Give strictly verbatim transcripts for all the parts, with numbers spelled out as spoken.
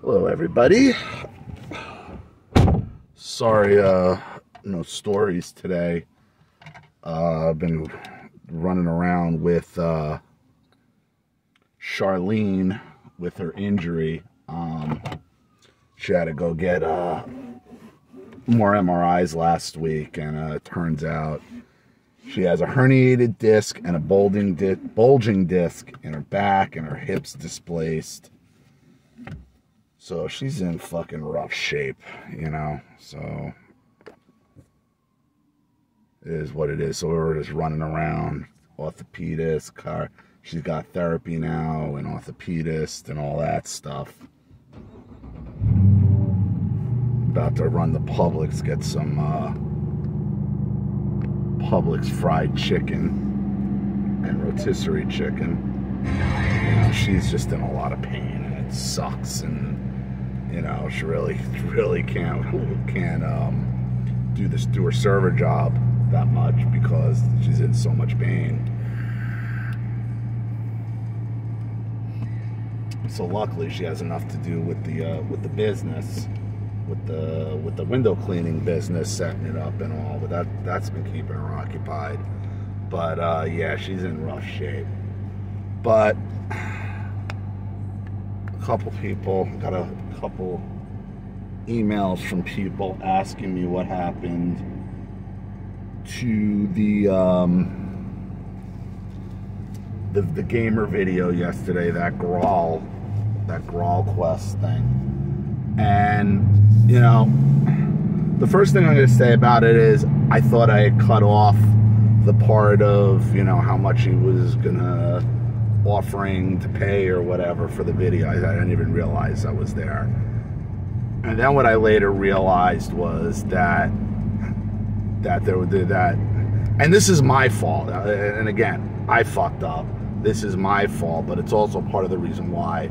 Hello everybody. Sorry, uh, no stories today. Uh, I've been running around with uh, Charlene with her injury. Um, she had to go get uh, more M R Is last week, and uh, it turns out she has a herniated disc and a bulging, di bulging disc in her back, and her hips displaced. So she's in fucking rough shape, you know, so it is what it is. So we were just running around, orthopedist, car. She's got therapy now and orthopedist and all that stuff. About to run to Publix, get some uh, Publix fried chicken and rotisserie chicken. You know, she's just in a lot of pain and it sucks, and you know, she really, really can't, can't um, do this, do her server job that much because she's in so much pain. So luckily, she has enough to do with the uh, with the business, with the with the window cleaning business, setting it up and all. But that that's been keeping her occupied. But uh, yeah, she's in rough shape. But a couple people got a. couple emails from people asking me what happened to the um, the, the gamer video yesterday, that Grawl, that Grawl quest thing. And you know, the first thing I'm going to say about it is I thought I had cut off the part of, you know, how much he was gonna offering to pay or whatever for the video. I didn't even realize I was there. And then what I later realized was that that there would do that, and this is my fault. And again, I fucked up. This is my fault, but it's also part of the reason why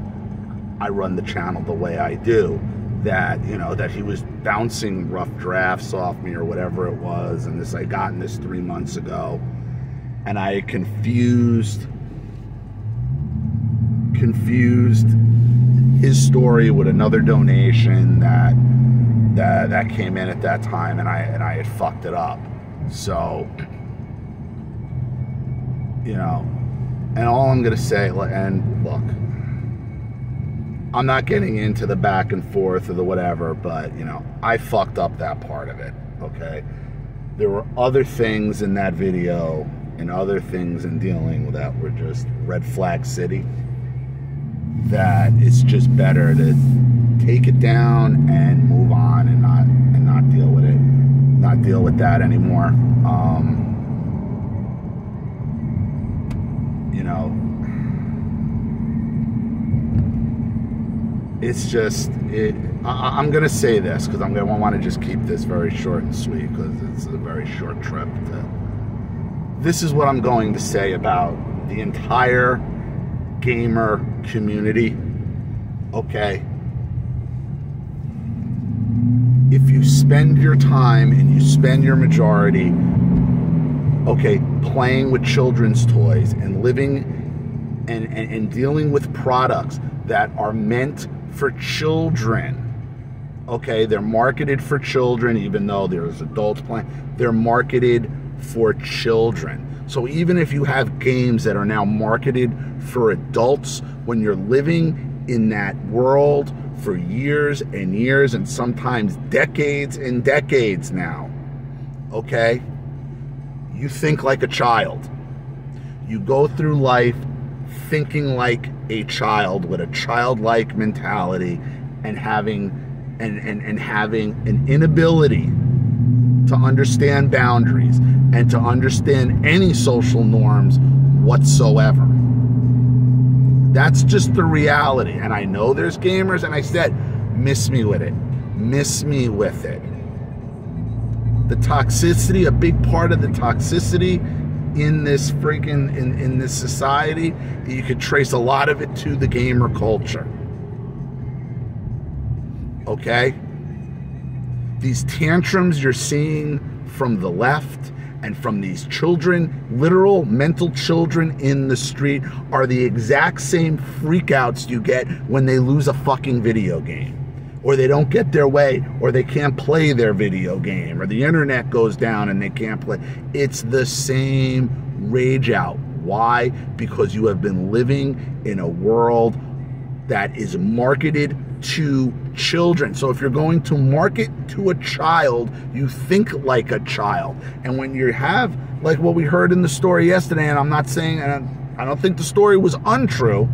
I run the channel the way I do. That, you know, that he was bouncing rough drafts off me or whatever it was, and this I gotten this three months ago, and I confused. confused his story with another donation that that that came in at that time, and I and I had fucked it up. So you know, and all I'm gonna say, and look, I'm not getting into the back and forth or the whatever, but you know, I fucked up that part of it. Okay, there were other things in that video and other things in dealing with that were just red flag city. That it's just better to take it down and move on, and not and not deal with it, not deal with that anymore. Um, you know, it's just it. I, I'm gonna say this because I'm gonna want to just keep this very short and sweet because it's a very short trip. To, this is what I'm going to say about the entire gamer community. Okay, if you spend your time and you spend your majority, okay, playing with children's toys and living and, and, and dealing with products that are meant for children, okay, they're marketed for children, even though there's adults playing, they're marketed for children. So even if you have games that are now marketed for adults, when you're living in that world for years and years and sometimes decades and decades now, okay, you think like a child. You go through life thinking like a child with a childlike mentality, and having and, and, and having an inability to understand boundaries and to understand any social norms whatsoever. That's just the reality. And I know there's gamers, and I said, miss me with it. Miss me with it. The toxicity, a big part of the toxicity in this freaking, in, in this society, you could trace a lot of it to the gamer culture. Okay? These tantrums you're seeing from the left and from these children, literal mental children in the street, are the exact same freakouts you get when they lose a fucking video game, or they don't get their way, or they can't play their video game, or the internet goes down and they can't play. It's the same rage out. Why? Because you have been living in a world that is marketed to children. So if you're going to market to a child, you think like a child. And when you have, like what we heard in the story yesterday, and I'm not saying, and I don't think the story was untrue,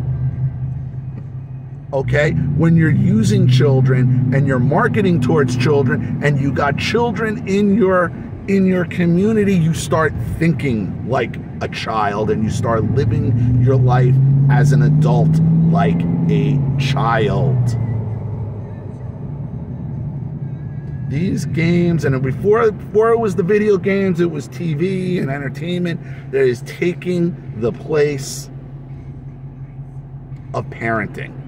okay? When you're using children and you're marketing towards children and you got children in your in your community, you start thinking like a child and you start living your life as an adult like a child. These games, and before, before it was the video games, it was T V and entertainment that is taking the place of parenting.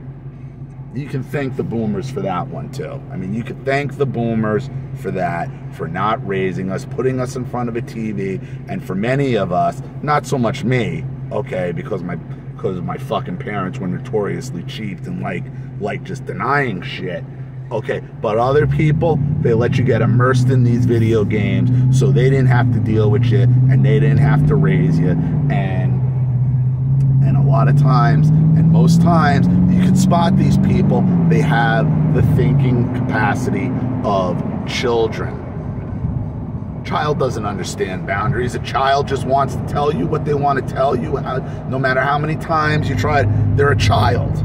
You can thank the boomers for that one too. I mean, you can thank the boomers for that, for not raising us, putting us in front of a T V, and for many of us, not so much me, okay, because my because my fucking parents were notoriously cheap and like like just denying shit. Okay, but other people, they let you get immersed in these video games, so they didn't have to deal with shit and they didn't have to raise you. And And a lot of times, and most times, you can spot these people, they have the thinking capacity of children. A child doesn't understand boundaries. A child just wants to tell you what they want to tell you, how, no matter how many times you try. They're a child.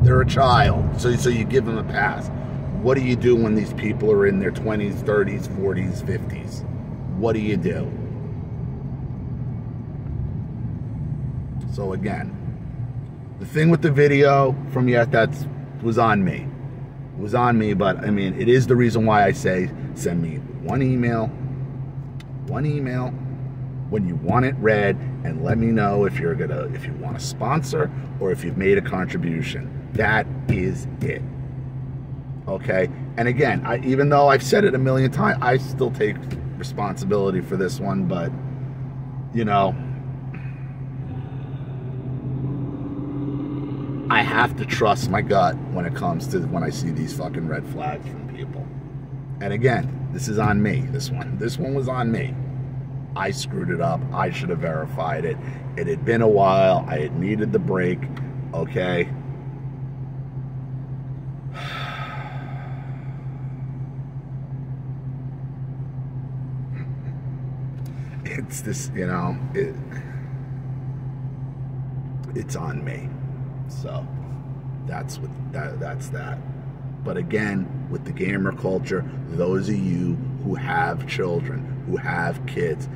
They're a child. So, so you give them a pass. What do you do when these people are in their twenties, thirties, forties, fifties? What do you do? So again, the thing with the video from yet that's was on me. It was on me, but I mean, it is the reason why I say send me one email, one email when you want it read, and let me know if you're gonna if you want to sponsor or if you've made a contribution. That is it. Okay? And again, I, even though I've said it a million times, I still take responsibility for this one, but you know, I have to trust my gut when it comes to when I see these fucking red flags from people. And again, this is on me, this one. This one was on me. I screwed it up. I should have verified it. It had been a while. I had needed the break, okay? It's this, you know, it, it's on me. So that's what that, that's that. But again, with the gamer culture, those of you who have children, who have kids,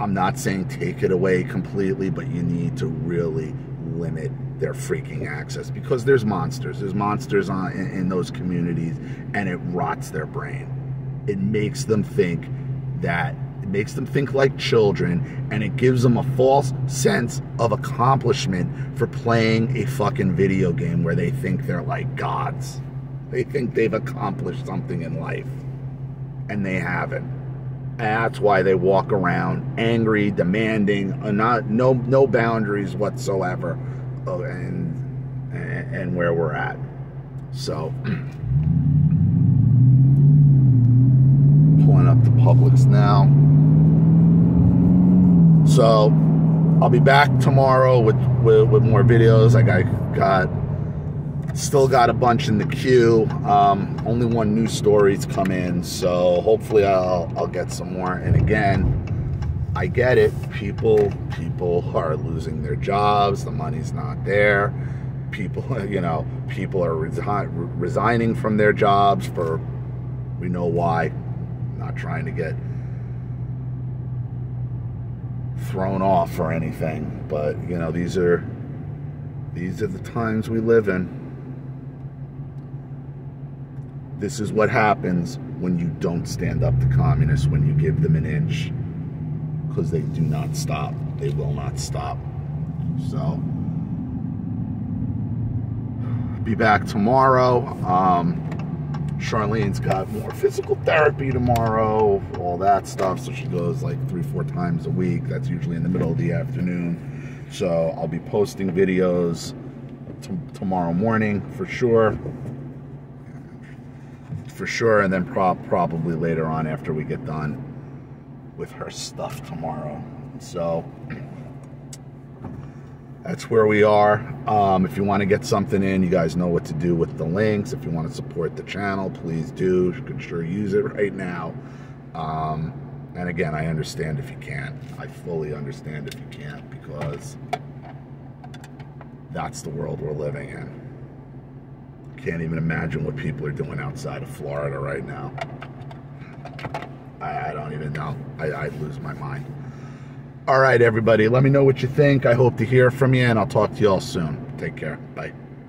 I'm not saying take it away completely, but you need to really limit their freaking access, because there's monsters. There's monsters on, in, in those communities, and it rots their brain. It makes them think that makes them think like children, and it gives them a false sense of accomplishment for playing a fucking video game where they think they're like gods. They think they've accomplished something in life, and they haven't. And that's why they walk around angry, demanding, not no no boundaries whatsoever, oh, and, and and where we're at. So. Pulling up to Publix now. So I'll be back tomorrow with, with, with more videos. Like I got, still got a bunch in the queue. Um, only one new story's come in, so hopefully I'll I'll get some more. And again, I get it. People people are losing their jobs. The money's not there. People, you know, people are resi resigning from their jobs for we know why. Not trying to get thrown off or anything, but you know, these are these are the times we live in. This is what happens when you don't stand up to communists, when you give them an inch, because they do not stop. They will not stop. So be back tomorrow. um Charlene's got more physical therapy tomorrow, all that stuff. So she goes like three, four times a week. That's usually in the middle of the afternoon. So I'll be posting videos t- tomorrow morning for sure. For sure. And then pro probably later on after we get done with her stuff tomorrow. So that's where we are. Um, if you want to get something in, you guys know what to do with the links. If you want to support the channel, please do. You can sure use it right now. Um, and again, I understand if you can't. I fully understand if you can't, because that's the world we're living in. Can't even imagine what people are doing outside of Florida right now. I, I don't even know. I, I'd lose my mind. All right, everybody, let me know what you think. I hope to hear from you, and I'll talk to you all soon. Take care. Bye.